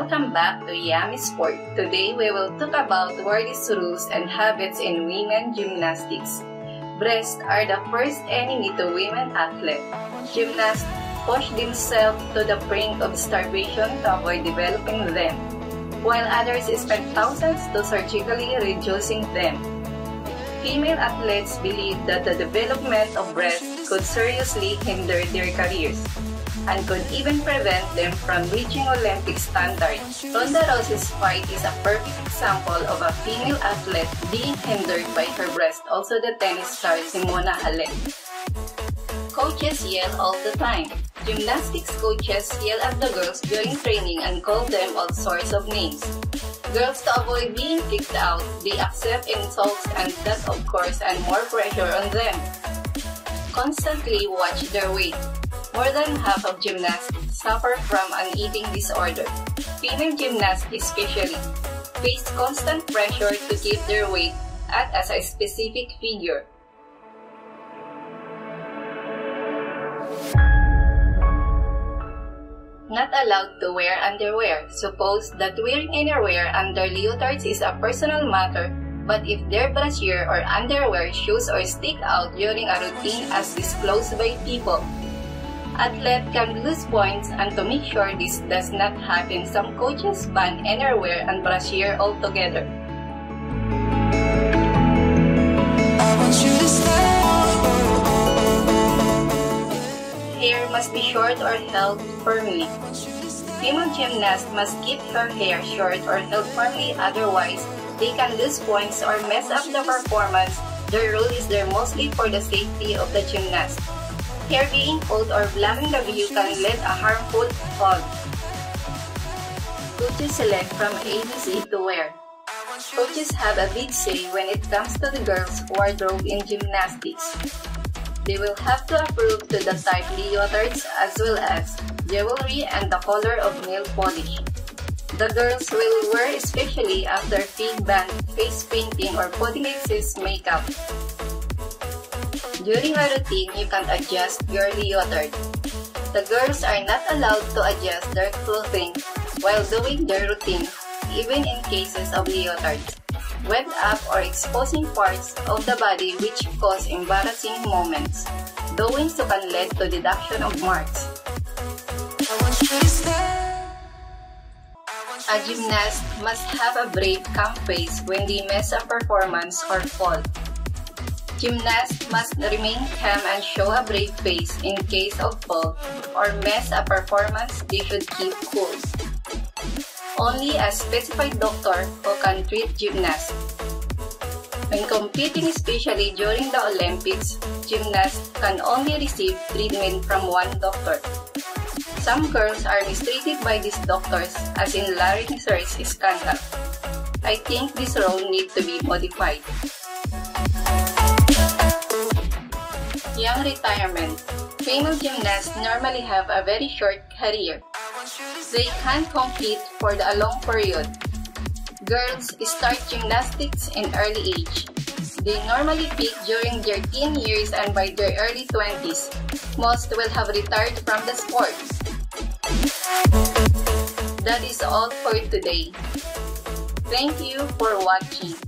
Welcome back to Yummy Sport. Today we will talk about worries, rules, and habits in women gymnastics. Breasts are the first enemy to women athletes. Gymnasts push themselves to the brink of starvation to avoid developing them, while others spend thousands to surgically reducing them. Female athletes believe that the development of breasts could seriously hinder their careers and could even prevent them from reaching Olympic standards. Ronda Rousey's fight is a perfect example of a female athlete being hindered by her breast, also the tennis star Simona Halep. Coaches yell all the time. Gymnastics coaches yell at the girls during training and call them all sorts of names. Girls, to avoid being kicked out, they accept insults and that, of course, and more pressure on them. Constantly watch their weight. More than half of gymnasts suffer from an eating disorder. Female gymnasts especially face constant pressure to keep their weight at a specific figure. Not allowed to wear underwear. Suppose that wearing underwear under leotards is a personal matter, but if their brassiere or underwear shoes or stick out during a routine as disclosed by people, athletes can lose points, and to make sure this does not happen, some coaches ban underwear and brassiere altogether. Hair must be short or held firmly. Female gymnasts must keep her hair short or held firmly, otherwise they can lose points or mess up the performance. The rule is there mostly for the safety of the gymnast. Hair being pulled or blocking the view can lead a harmful fall. Coaches select from ABC to wear. Coaches have a big say when it comes to the girls' wardrobe in gymnastics. They will have to approve to the type leotards as well as jewelry and the color of nail polish. The girls will wear especially after fig band, face painting, or putting excess makeup. During a routine, you can adjust your leotard. The girls are not allowed to adjust their clothing while doing their routine, even in cases of leotards, wet up or exposing parts of the body which cause embarrassing moments. Doing so can lead to deduction of marks. A gymnast must have a brave, calm face when they mess up performance or fall. Gymnasts must remain calm and show a brave face in case of fall or mess a performance. They should keep cool. Only a specified doctor who can treat gymnasts. When competing, especially during the Olympics, gymnasts can only receive treatment from one doctor. Some girls are mistreated by these doctors, as in Larry Nasser's scandal. I think this rule needs to be modified. Young retirement. Female gymnasts normally have a very short career. They can't compete for a long period. Girls start gymnastics in early age. They normally peak during their teen years, and by their early 20s, most will have retired from the sport. That is all for today. Thank you for watching.